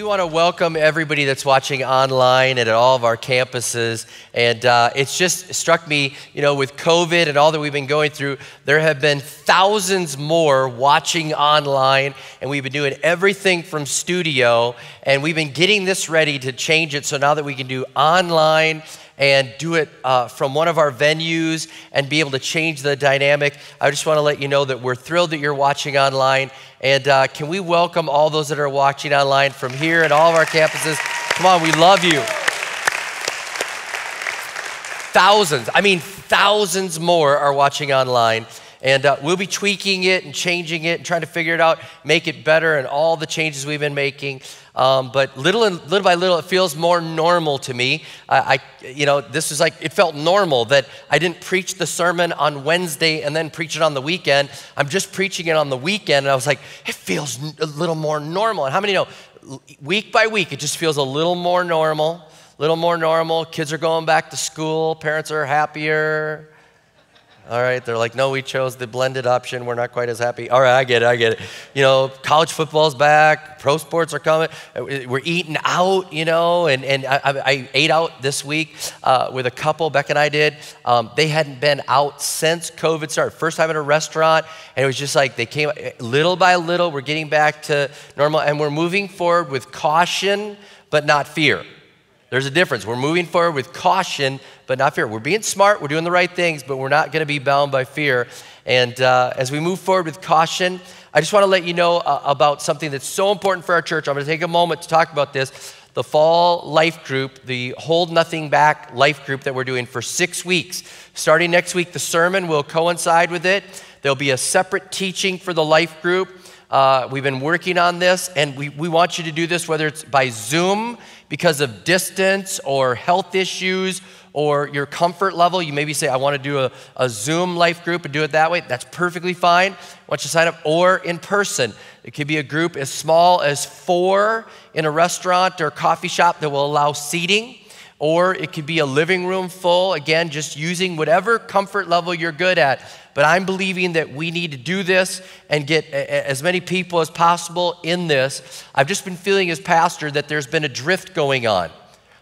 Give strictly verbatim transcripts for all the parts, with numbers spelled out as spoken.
We want to welcome everybody that's watching online and at all of our campuses. And uh, it's just struck me, you know, with COVID and all that we've been going through, there have been thousands more watching online. And we've been doing everything from studio. And we've been getting this ready to change it so now that we can do online and do it uh, from one of our venues and be able to change the dynamic. I just want to let you know that we're thrilled that you're watching online. And uh, can we welcome all those that are watching online from here and all of our campuses? Come on, we love you. Thousands, I mean thousands more are watching online. And uh, we'll be tweaking it and changing it and trying to figure it out, make it better, and all the changes we've been making. Um, but little and little by little, it feels more normal to me. I, I, you know, this was like, it felt normal that I didn't preach the sermon on Wednesday and then preach it on the weekend. I'm just preaching it on the weekend, and I was like, it feels a little more normal. And how many know, week by week, it just feels a little more normal, a little more normal. Kids are going back to school. Parents are happier. All right, they're like, no, we chose the blended option. We're not quite as happy. All right, I get it, I get it. You know, college football's back. Pro sports are coming. We're eating out, you know, and, and I, I ate out this week uh, with a couple, Beck and I did. Um, they hadn't been out since COVID started. First time at a restaurant, and it was just like they came, little by little, we're getting back to normal, and we're moving forward with caution, but not fear. There's a difference. We're moving forward with caution, but not fear. We're being smart, we're doing the right things, but we're not gonna be bound by fear. And uh, as we move forward with caution, I just wanna let you know uh, about something that's so important for our church. I'm gonna take a moment to talk about this. The fall life group, the Hold Nothing Back life group that we're doing for six weeks. Starting next week, the sermon will coincide with it. There'll be a separate teaching for the life group. Uh, we've been working on this, and we, we want you to do this, whether it's by Zoom, because of distance or health issues or your comfort level. You maybe say, I want to do a, a Zoom life group and do it that way. That's perfectly fine. Once you sign up, or in person. It could be a group as small as four in a restaurant or coffee shop that will allow seating, or it could be a living room full, again, just using whatever comfort level you're good at. But I'm believing that we need to do this and get as many people as possible in this. I've just been feeling as pastor that there's been a drift going on.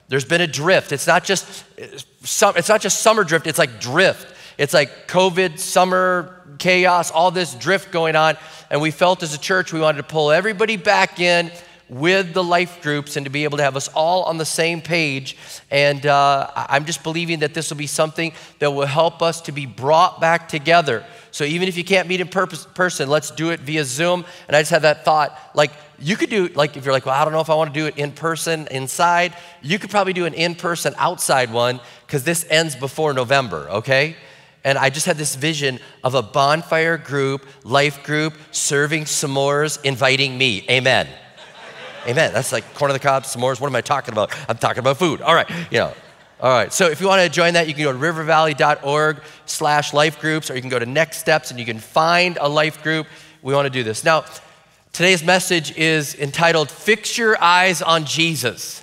There's been a drift. It's not just, it's not just summer drift, it's like drift. It's like COVID, summer, chaos, all this drift going on. And we felt as a church, we wanted to pull everybody back in with the life groups and to be able to have us all on the same page. And uh, I'm just believing that this will be something that will help us to be brought back together. So even if you can't meet in person, let's do it via Zoom. And I just had that thought, like you could do, like if you're like, well, I don't know if I want to do it in person inside, you could probably do an in-person outside one because this ends before November, okay? And I just had this vision of a bonfire group, life group, serving s'mores, inviting me, amen. Amen. That's like corn on the cob, s'mores. What am I talking about? I'm talking about food. All right, you know. All right, so if you want to join that, you can go to river valley dot org slash life groups, or you can go to Next Steps, and you can find a life group. We want to do this. Now, today's message is entitled, Fix Your Eyes on Jesus.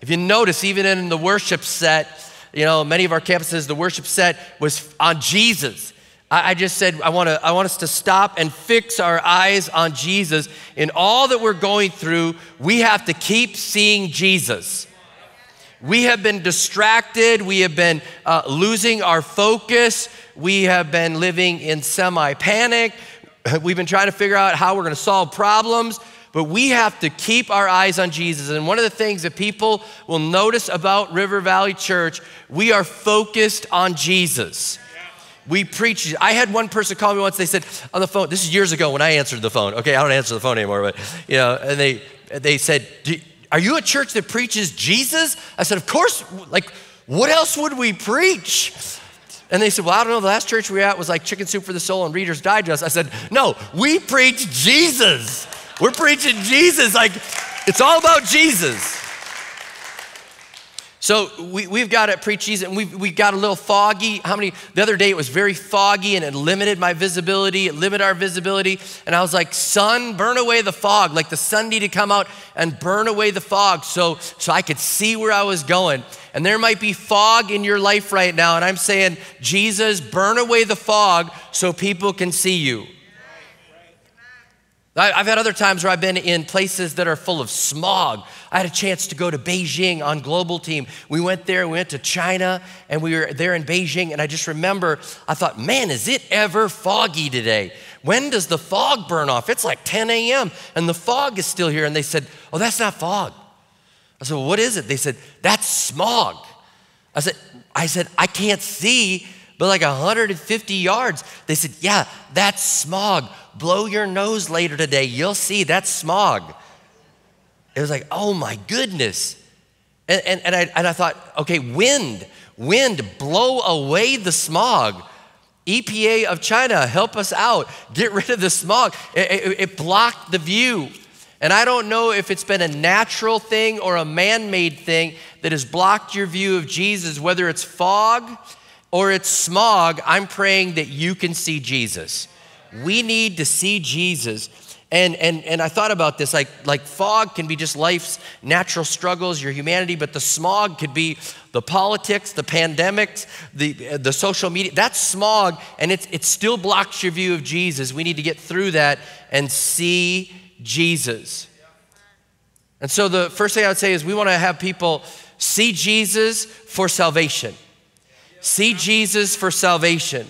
If you notice, even in the worship set, you know, many of our campuses, the worship set was on Jesus. I just said, I want to, I want us to stop and fix our eyes on Jesus. In all that we're going through, we have to keep seeing Jesus. We have been distracted. We have been uh, losing our focus. We have been living in semi-panic. We've been trying to figure out how we're going to solve problems. But we have to keep our eyes on Jesus. And one of the things that people will notice about River Valley Church, we are focused on Jesus. We preach. I had one person call me once. They said on the phone, this is years ago when I answered the phone. Okay, I don't answer the phone anymore, but you know, and they, they said, are you a church that preaches Jesus? I said, of course, like what else would we preach? And they said, well, I don't know. The last church we were at was like Chicken Soup for the Soul and Reader's Digest. I said, no, we preach Jesus. We're preaching Jesus. Like it's all about Jesus. So we, we've got to preach Jesus, and we, we got a little foggy. How many, the other day it was very foggy and it limited my visibility, it limited our visibility. And I was like, sun, burn away the fog. Like the sun needed to come out and burn away the fog so, so I could see where I was going. And there might be fog in your life right now. And I'm saying, Jesus, burn away the fog so people can see you. I've had other times where I've been in places that are full of smog. I had a chance to go to Beijing on Global Team. We went there, we went to China, and we were there in Beijing, and I just remember, I thought, man, is it ever foggy today? When does the fog burn off? It's like ten a m, and the fog is still here. And they said, oh, that's not fog. I said, well, what is it? They said, that's smog. I said, I said, I can't see, but like one hundred fifty yards. They said, yeah, that's smog. Blow your nose later today. You'll see, that's smog. It was like, oh my goodness. And, and, and, I, and I thought, okay, wind, wind, blow away the smog. E P A of China, help us out. Get rid of the smog. It, it, it blocked the view. And I don't know if it's been a natural thing or a man-made thing that has blocked your view of Jesus, whether it's fog or it's smog. I'm praying that you can see Jesus. We need to see Jesus. And, and, and I thought about this, like, like fog can be just life's natural struggles, your humanity, but the smog could be the politics, the pandemics, the, the social media. That's smog, and it's, it still blocks your view of Jesus. We need to get through that and see Jesus. And so the first thing I would say is we want to have people see Jesus for salvation. See Jesus for salvation.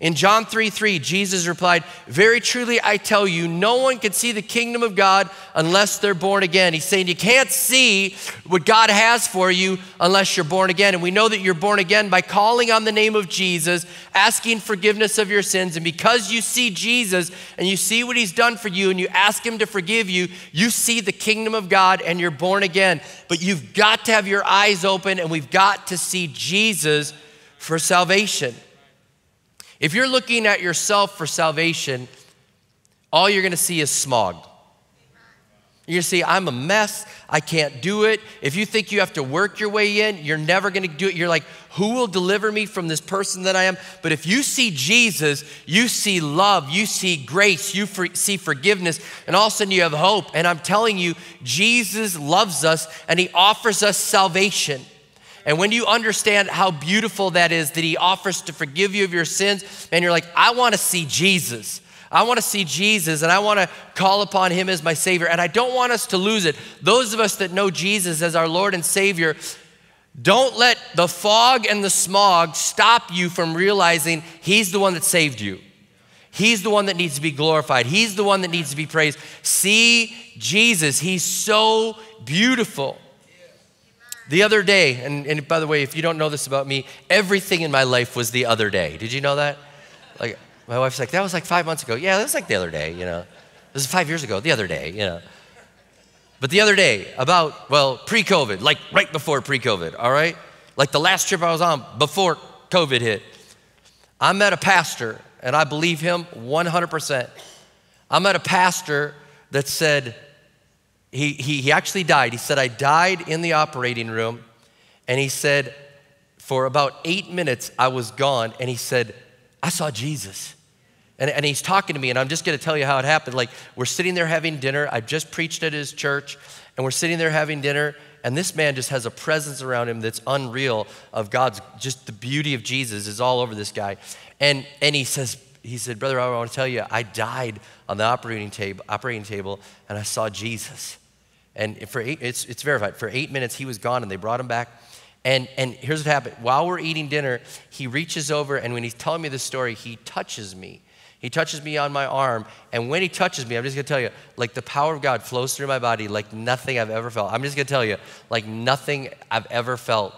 In John three three, Jesus replied, very truly I tell you, no one can see the kingdom of God unless they're born again. He's saying you can't see what God has for you unless you're born again. And we know that you're born again by calling on the name of Jesus, asking forgiveness of your sins. And because you see Jesus and you see what he's done for you and you ask him to forgive you, you see the kingdom of God and you're born again. But you've got to have your eyes open, and we've got to see Jesus for salvation. If you're looking at yourself for salvation, all you're gonna see is smog. You're gonna see, I'm a mess, I can't do it. If you think you have to work your way in, you're never gonna do it. You're like, who will deliver me from this person that I am? But if you see Jesus, you see love, you see grace, you for, see forgiveness, and all of a sudden you have hope. And I'm telling you, Jesus loves us and he offers us salvation. And when you understand how beautiful that is, that he offers to forgive you of your sins, and you're like, I wanna see Jesus. I wanna see Jesus, and I wanna call upon him as my Savior. And I don't want us to lose it. Those of us that know Jesus as our Lord and Savior, don't let the fog and the smog stop you from realizing he's the one that saved you. He's the one that needs to be glorified. He's the one that needs to be praised. See Jesus, he's so beautiful. The other day, and, and by the way, if you don't know this about me, everything in my life was the other day. Did you know that? Like, my wife's like, that was like five months ago. Yeah, that was like the other day, you know. This is five years ago, the other day, you know. But the other day, about, well, pre-COVID, like right before pre-COVID, all right? Like the last trip I was on before COVID hit. I met a pastor, and I believe him one hundred percent. I met a pastor that said, He, he, he actually died. He said, I died in the operating room. And he said, for about eight minutes, I was gone. And he said, I saw Jesus. And, and he's talking to me, and I'm just gonna tell you how it happened. Like, we're sitting there having dinner. I just preached at his church, and we're sitting there having dinner. And this man just has a presence around him that's unreal of God's, just the beauty of Jesus is all over this guy. And, and he says, he said, brother, I wanna tell you, I died on the operating table, operating table, and I saw Jesus. And for eight, it's, it's verified, for eight minutes he was gone, and they brought him back. And, and here's what happened. While we're eating dinner, he reaches over, and when he's telling me this story, he touches me. He touches me on my arm, and when he touches me, I'm just gonna tell you, like the power of God flows through my body like nothing I've ever felt. I'm just gonna tell you, like nothing I've ever felt.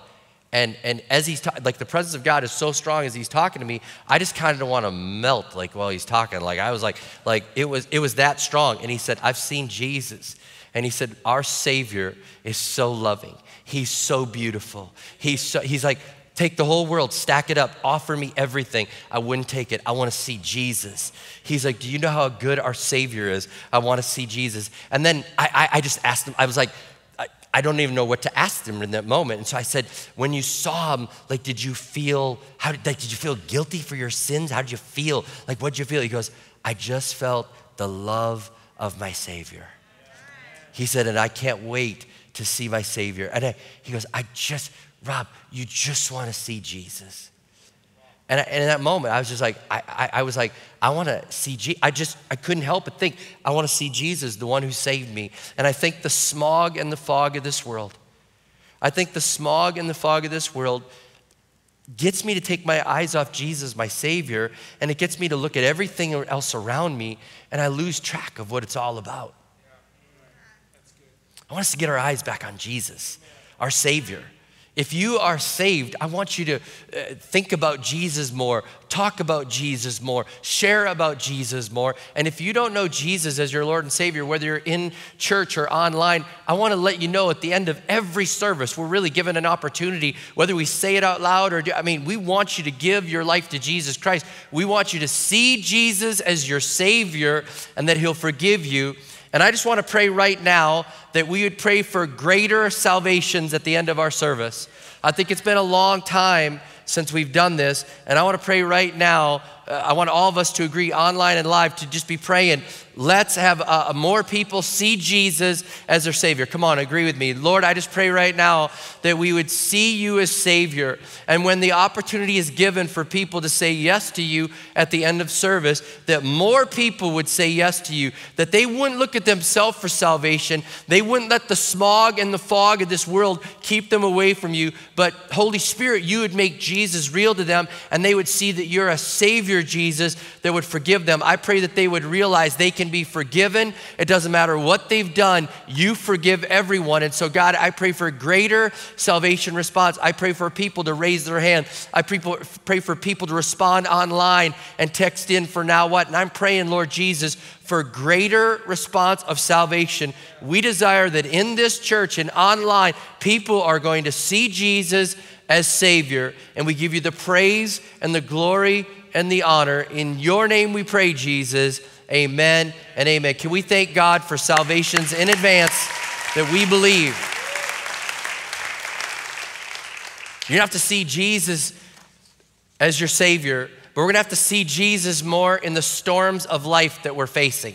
And, and as he's, like the presence of God is so strong as he's talking to me, I just kind of wanna melt like while he's talking. Like I was like, like it was, it was that strong. And he said, I've seen Jesus. And he said, our Savior is so loving. He's so beautiful. He's, so, he's like, take the whole world, stack it up, offer me everything. I wouldn't take it. I wanna see Jesus. He's like, do you know how good our Savior is? I wanna see Jesus. And then I, I, I just asked him, I was like, I, I don't even know what to ask him in that moment. And so I said, when you saw him, like, did you feel, how did, like, did you feel guilty for your sins? How did you feel? Like, what'd you feel? He goes, I just felt the love of my Savior. He said, and I can't wait to see my Savior. And I, he goes, I just, Rob, you just wanna see Jesus. And, I, and in that moment, I was just like, I, I, I was like, I want to see Jesus. I just, I couldn't help but think, I want to see Jesus, the one who saved me. And I think the smog and the fog of this world, I think the smog and the fog of this world gets me to take my eyes off Jesus, my Savior, and it gets me to look at everything else around me, and I lose track of what it's all about. I want us to get our eyes back on Jesus, our Savior. If you are saved, I want you to uh, think about Jesus more, talk about Jesus more, share about Jesus more. And if you don't know Jesus as your Lord and Savior, whether you're in church or online, I want to let you know at the end of every service, we're really given an opportunity, whether we say it out loud or, do, I mean, we want you to give your life to Jesus Christ. We want you to see Jesus as your Savior and that He'll forgive you. And I just want to pray right now that we would pray for greater salvations at the end of our service. I think it's been a long time since we've done this, and I want to pray right now. Uh, I want all of us to agree online and live to just be praying. Let's have uh, more people see Jesus as their Savior. Come on, agree with me. Lord, I just pray right now that we would see you as Savior. And when the opportunity is given for people to say yes to you at the end of service, that more people would say yes to you, that they wouldn't look at themselves for salvation. They wouldn't let the smog and the fog of this world keep them away from you. But Holy Spirit, you would make Jesus real to them, and they would see that you're a Savior, Jesus, that would forgive them. I pray that they would realize they can be forgiven. It doesn't matter what they've done. You forgive everyone. And so, God, I pray for greater salvation response. I pray for people to raise their hand. I pray for people to respond online and text in for now what. And I'm praying, Lord Jesus, for greater response of salvation. We desire that in this church and online, people are going to see Jesus as Savior. And we give you the praise and the glory and the honor. In your name we pray, Jesus. Amen and amen. Can we thank God for salvations in advance that we believe? You're going to have to see Jesus as your Savior, but we're going to have to see Jesus more in the storms of life that we're facing.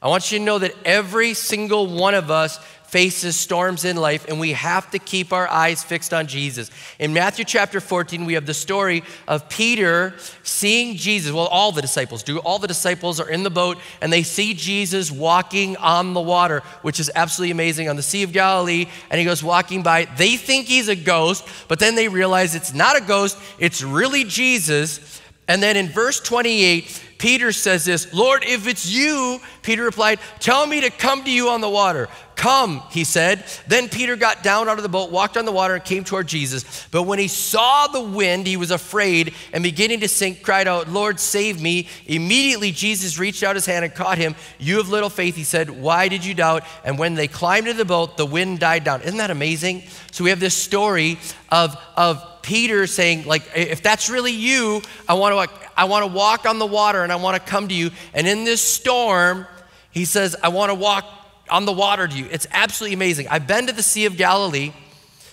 I want you to know that every single one of us faces storms in life, and we have to keep our eyes fixed on Jesus. In Matthew chapter fourteen, we have the story of Peter seeing Jesus. Well, all the disciples do. All the disciples are in the boat, and they see Jesus walking on the water, which is absolutely amazing, on the Sea of Galilee, and he goes walking by. They think he's a ghost, but then they realize it's not a ghost. It's really Jesus. And then in verse twenty-eight, Peter says this, "Lord, if it's you," Peter replied, "tell me to come to you on the water." "Come," he said. Then Peter got down out of the boat, walked on the water, and came toward Jesus. But when he saw the wind, he was afraid, and beginning to sink, cried out, "Lord, save me." Immediately Jesus reached out his hand and caught him. "You of little faith," he said, "why did you doubt?" And when they climbed into the boat, the wind died down. Isn't that amazing? So we have this story of, of Peter saying, like, if that's really you, I want to I want to walk on the water, and I want to come to you. And in this storm, he says, "I want to walk on the water to you." It's absolutely amazing. I've been to the Sea of Galilee,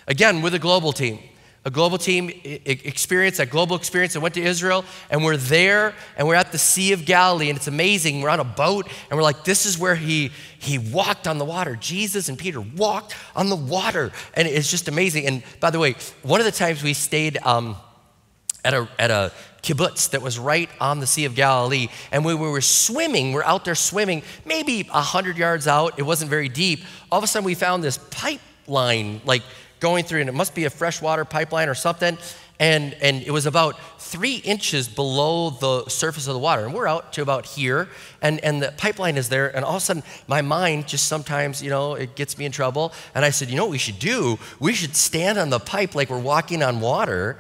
again, with a global team. A global team experience, a global experience. I went to Israel, and we're there, and we're at the Sea of Galilee, and it's amazing. We're on a boat, and we're like, this is where he, he walked on the water. Jesus and Peter walked on the water, and it's just amazing. And by the way, one of the times we stayed um, at a, at a kibbutz that was right on the Sea of Galilee. And when we were swimming, we're out there swimming, maybe one hundred yards out. It wasn't very deep. All of a sudden, we found this pipeline, like going through, and it must be a freshwater pipeline or something. And, and it was about three inches below the surface of the water. And we're out to about here, and, and the pipeline is there. And all of a sudden, my mind just sometimes, you know, it gets me in trouble. And I said, you know what we should do? We should stand on the pipe like we're walking on water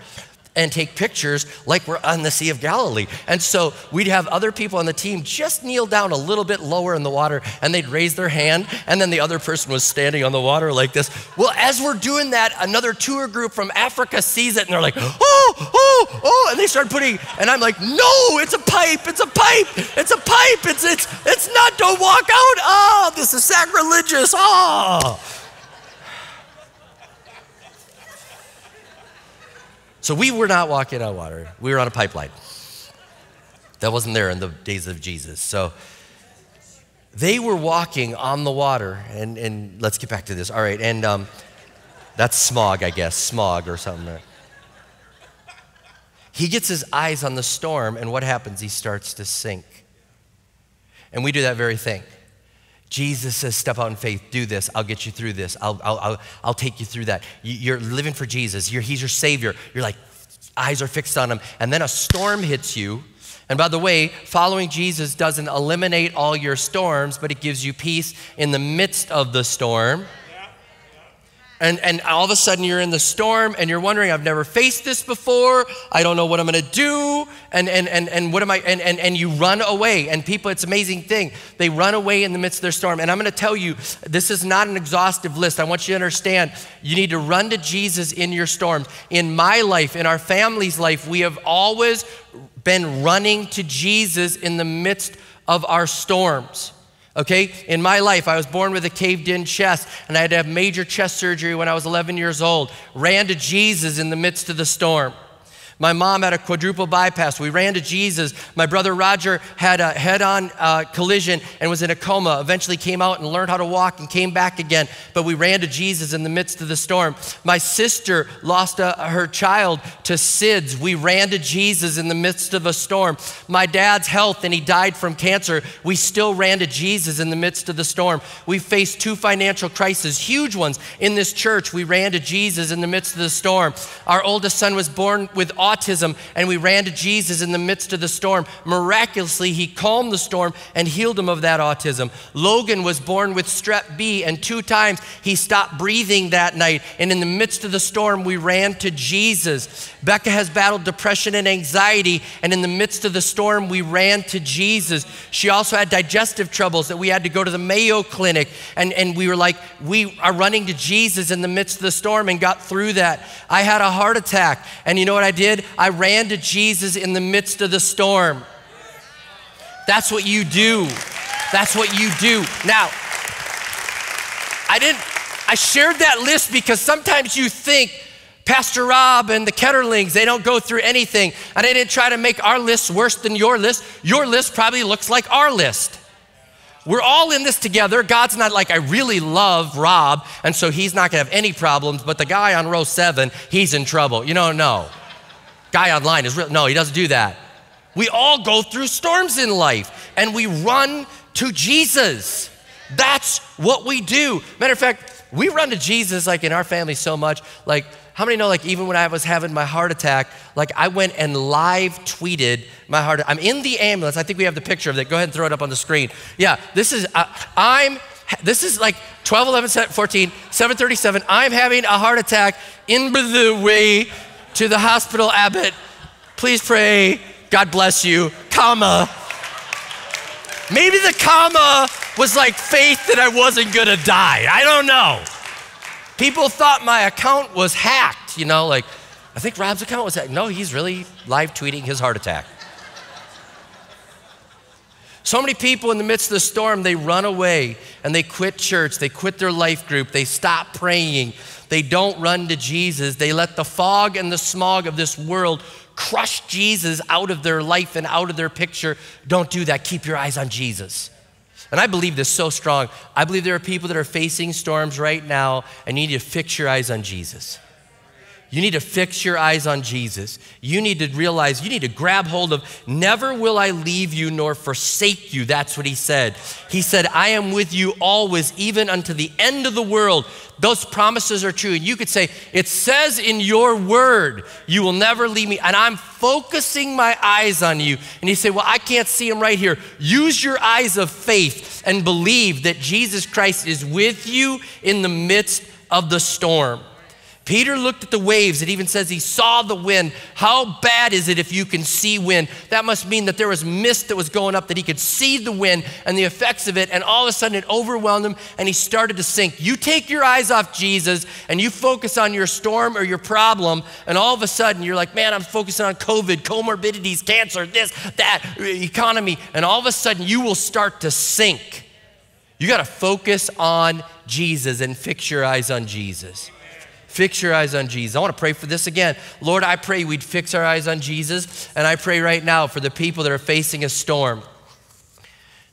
and take pictures like we're on the Sea of Galilee. And so we'd have other people on the team just kneel down a little bit lower in the water, and they'd raise their hand, and then the other person was standing on the water like this. Well, as we're doing that, another tour group from Africa sees it, and they're like, oh, oh, oh, and they start putting, and I'm like, no, it's a pipe, it's a pipe, it's a pipe, it's, it's, it's not, don't walk out, oh, this is sacrilegious, oh. So we were not walking on water. We were on a pipeline. That wasn't there in the days of Jesus. So they were walking on the water. And, and let's get back to this. All right. And um, that's smog, I guess. Smog or something. He gets his eyes on the storm, and what happens? He starts to sink. And we do that very thing. Jesus says, step out in faith, do this, I'll get you through this, I'll, I'll, I'll, I'll take you through that. You're living for Jesus, you're, he's your savior. You're like, eyes are fixed on him, and then a storm hits you. And by the way, following Jesus doesn't eliminate all your storms, but it gives you peace in the midst of the storm. And, and all of a sudden you're in the storm and you're wondering, I've never faced this before. I don't know what I'm gonna do. And, and, and, and what am I, and, and, and you run away. And people, it's an amazing thing. They run away in the midst of their storm. And I'm gonna tell you, this is not an exhaustive list. I want you to understand, you need to run to Jesus in your storms. In my life, in our family's life, we have always been running to Jesus in the midst of our storms. Okay, in my life, I was born with a caved-in chest, and I had to have major chest surgery when I was eleven years old. Ran to Jesus in the midst of the storm. My mom had a quadruple bypass. We ran to Jesus. My brother Roger had a head-on uh, collision and was in a coma, eventually came out and learned how to walk and came back again. But we ran to Jesus in the midst of the storm. My sister lost a, her child to S I D S. We ran to Jesus in the midst of a storm. My dad's health, and he died from cancer. We still ran to Jesus in the midst of the storm. We faced two financial crises, huge ones. In this church, we ran to Jesus in the midst of the storm. Our oldest son was born with autism, and we ran to Jesus in the midst of the storm. Miraculously, he calmed the storm and healed him of that autism. Logan was born with strep B, and two times he stopped breathing that night, and in the midst of the storm, we ran to Jesus. Becca has battled depression and anxiety, and in the midst of the storm, we ran to Jesus. She also had digestive troubles that we had to go to the Mayo Clinic, and, and we were like, we are running to Jesus in the midst of the storm and got through that. I had a heart attack, and you know what I did? I ran to Jesus in the midst of the storm. That's what you do. That's what you do. Now, I didn't, I shared that list because sometimes you think Pastor Rob and the Ketterlings, they don't go through anything. And I didn't try to make our list worse than your list. Your list probably looks like our list. We're all in this together. God's not like, I really love Rob, and so he's not gonna have any problems, but the guy on row seven, he's in trouble. You don't know. Guy online is real. No, he doesn't do that. We all go through storms in life, and we run to Jesus. That's what we do. Matter of fact, we run to Jesus like in our family so much. Like, how many know, like even when I was having my heart attack, like I went and live tweeted my heart attack. I'm in the ambulance. I think we have the picture of it. Go ahead and throw it up on the screen. Yeah, this is, uh, I'm, this is like twelve, eleven, fourteen, seven thirty-seven. I'm having a heart attack in the way to the hospital, Abbott, please pray, God bless you, comma. Maybe the comma was like faith that I wasn't gonna die, I don't know. People thought my account was hacked, you know, like, I think Rob's account was hacked. No, he's really live tweeting his heart attack. So many people in the midst of the storm, they run away and they quit church, they quit their life group, they stop praying, they don't run to Jesus, they let the fog and the smog of this world crush Jesus out of their life and out of their picture. Don't do that, keep your eyes on Jesus. And I believe this so strong. I believe there are people that are facing storms right now, and you need to fix your eyes on Jesus. You need to fix your eyes on Jesus. You need to realize, you need to grab hold of, never will I leave you nor forsake you. That's what he said. He said, I am with you always, even unto the end of the world. Those promises are true. And you could say, it says in your word, you will never leave me. And I'm focusing my eyes on you. And you say, well, I can't see him right here. Use your eyes of faith and believe that Jesus Christ is with you in the midst of the storm. Peter looked at the waves. It even says he saw the wind. How bad is it if you can see wind? That must mean that there was mist that was going up, that he could see the wind and the effects of it, and all of a sudden it overwhelmed him and he started to sink. You take your eyes off Jesus and you focus on your storm or your problem, and all of a sudden you're like, man, I'm focusing on COVID, comorbidities, cancer, this, that, economy, and all of a sudden you will start to sink. You gotta focus on Jesus and fix your eyes on Jesus. Fix your eyes on Jesus. I want to pray for this again. Lord, I pray we'd fix our eyes on Jesus, and I pray right now for the people that are facing a storm.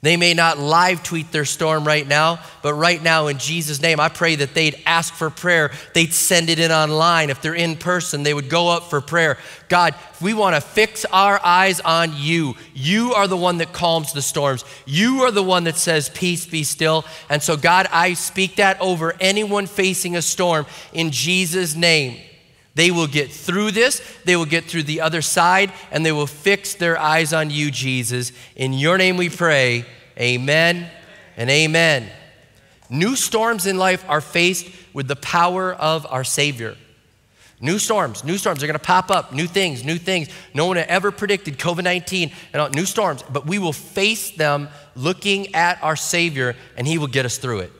They may not live tweet their storm right now, but right now in Jesus' name, I pray that they'd ask for prayer. They'd send it in online. If they're in person, they would go up for prayer. God, we want to fix our eyes on you. You are the one that calms the storms. You are the one that says, peace be still. And so God, I speak that over anyone facing a storm in Jesus' name. They will get through this, they will get through the other side, and they will fix their eyes on you, Jesus. In your name we pray, amen and amen. New storms in life are faced with the power of our Savior. New storms, new storms are gonna pop up, new things, new things. No one had ever predicted COVID nineteen and all, new storms, but we will face them looking at our Savior, and he will get us through it.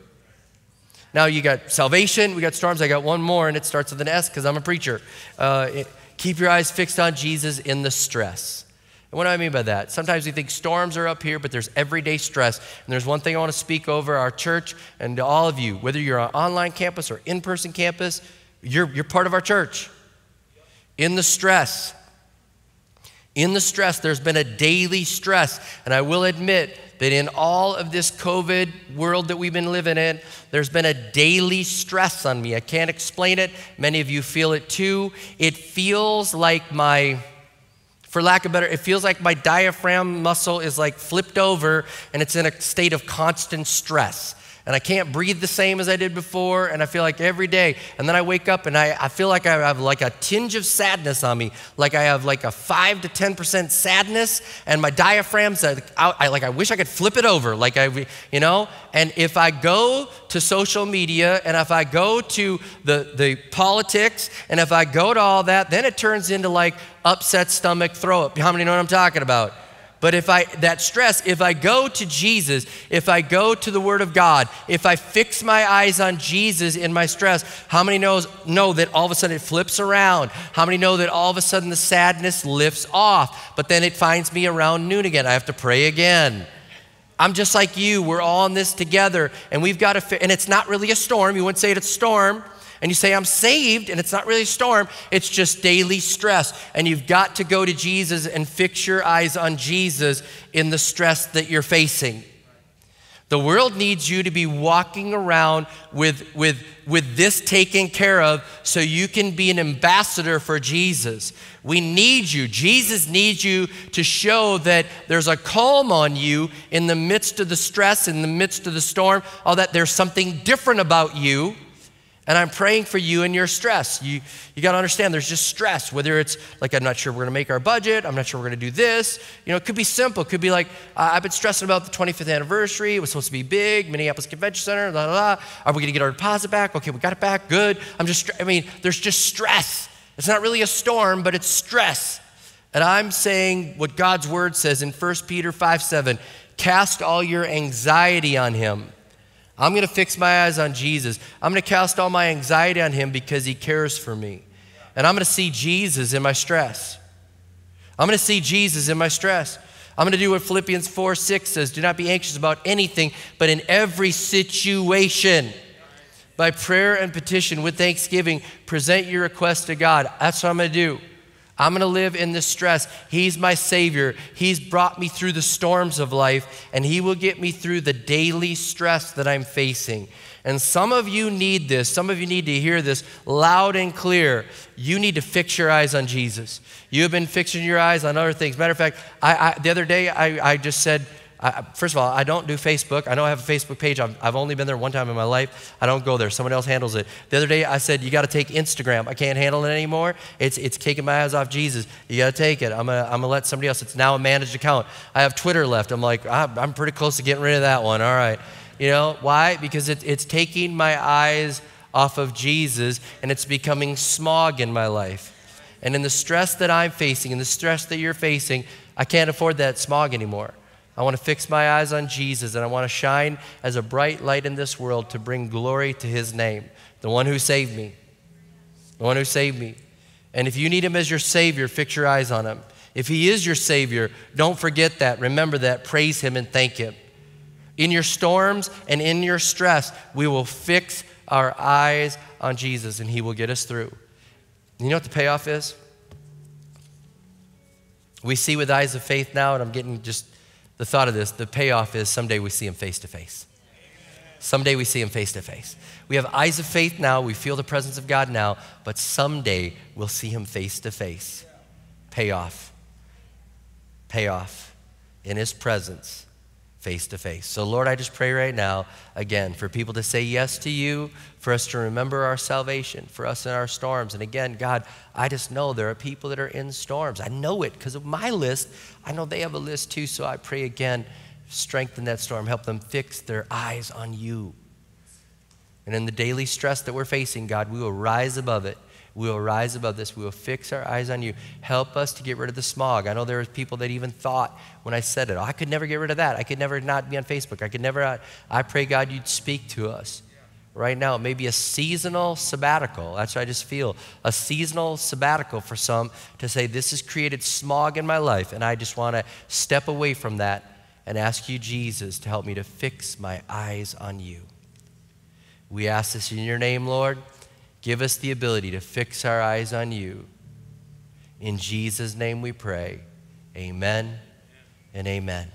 Now you got salvation, we got storms, I got one more and it starts with an S because I'm a preacher. Uh, it, keep your eyes fixed on Jesus in the stress. And what do I mean by that? Sometimes we think storms are up here, but there's everyday stress. And there's one thing I want to speak over our church and to all of you, whether you're on online campus or in-person campus, you're, you're part of our church. In the stress, in the stress, there's been a daily stress. And I will admit, that in all of this COVID world that we've been living in, there's been a daily stress on me. I can't explain it. Many of you feel it too. It feels like my, for lack of better, it feels like my diaphragm muscle is like flipped over and it's in a state of constant stress. And I can't breathe the same as I did before, and I feel like every day. And then I wake up and I, I feel like I have like a tinge of sadness on me, like I have like a five to ten percent sadness, and my diaphragm's like I, I, like I wish I could flip it over, like I, you know? And if I go to social media, and if I go to the, the politics, and if I go to all that, then it turns into like upset stomach, throw up. How many know what I'm talking about? But if I, that stress, if I go to Jesus, if I go to the Word of God, if I fix my eyes on Jesus in my stress, how many knows, know that all of a sudden it flips around? How many know that all of a sudden the sadness lifts off, but then it finds me around noon again? I have to pray again. I'm just like you, we're all in this together, and we've got to, and it's not really a storm, you wouldn't say it's a storm, and you say, I'm saved, and it's not really a storm, it's just daily stress. And you've got to go to Jesus and fix your eyes on Jesus in the stress that you're facing. The world needs you to be walking around with, with, with this taken care of so you can be an ambassador for Jesus. We need you. Jesus needs you to show that there's a calm on you in the midst of the stress, in the midst of the storm, all that there's something different about you. And I'm praying for you and your stress. You, you got to understand there's just stress, whether it's like, I'm not sure we're going to make our budget. I'm not sure we're going to do this. You know, it could be simple. It could be like, uh, I've been stressing about the twenty-fifth anniversary. It was supposed to be big, Minneapolis Convention Center, blah, blah, blah. Are we going to get our deposit back? Okay, we got it back. Good. I'm just, I mean, there's just stress. It's not really a storm, but it's stress. And I'm saying what God's word says in First Peter five seven, cast all your anxiety on him. I'm gonna fix my eyes on Jesus. I'm gonna cast all my anxiety on him because he cares for me. And I'm gonna see Jesus in my stress. I'm gonna see Jesus in my stress. I'm gonna do what Philippians four six says, do not be anxious about anything, but in every situation, by prayer and petition with thanksgiving, present your request to God. That's what I'm gonna do. I'm gonna live in this stress. He's my Savior. He's brought me through the storms of life, and he will get me through the daily stress that I'm facing. And some of you need this. Some of you need to hear this loud and clear. You need to fix your eyes on Jesus. You have been fixing your eyes on other things. Matter of fact, I, I, the other day I, I just said, I, first of all, I don't do Facebook. I know I have a Facebook page. I've, I've only been there one time in my life. I don't go there. Someone else handles it. The other day I said, you got to take Instagram. I can't handle it anymore. It's, it's taking my eyes off Jesus. You got to take it. I'm going to let somebody else. It's now a managed account. I have Twitter left. I'm like, I'm, I'm pretty close to getting rid of that one. All right. You know, why? Because it, it's taking my eyes off of Jesus and it's becoming smog in my life. And in the stress that I'm facing, in the stress that you're facing, I can't afford that smog anymore. I want to fix my eyes on Jesus, and I want to shine as a bright light in this world to bring glory to his name, the one who saved me, the one who saved me. And if you need him as your Savior, fix your eyes on him. If he is your Savior, don't forget that. Remember that. Praise him and thank him. In your storms and in your stress, we will fix our eyes on Jesus, and he will get us through. You know what the payoff is? We see with eyes of faith now, and I'm getting just... the thought of this, the payoff is someday we see him face to face. Someday we see him face to face. We have eyes of faith now, we feel the presence of God now, but someday we'll see him face to face. Payoff, payoff in his presence, face to face. So Lord, I just pray right now, again, for people to say yes to you, for us to remember our salvation, for us in our storms. And again, God, I just know there are people that are in storms. I know it because of my list. I know they have a list too, so I pray again, strengthen that storm, help them fix their eyes on you. And in the daily stress that we're facing, God, we will rise above it. We will rise above this. We will fix our eyes on you. Help us to get rid of the smog. I know there was people that even thought when I said it, oh, I could never get rid of that. I could never not be on Facebook. I could never not. I pray, God, you'd speak to us. Right now, it may be a seasonal sabbatical. That's what I just feel. A seasonal sabbatical for some to say, this has created smog in my life, and I just want to step away from that and ask you, Jesus, to help me to fix my eyes on you. We ask this in your name, Lord. Give us the ability to fix our eyes on you. In Jesus' name we pray, amen and amen.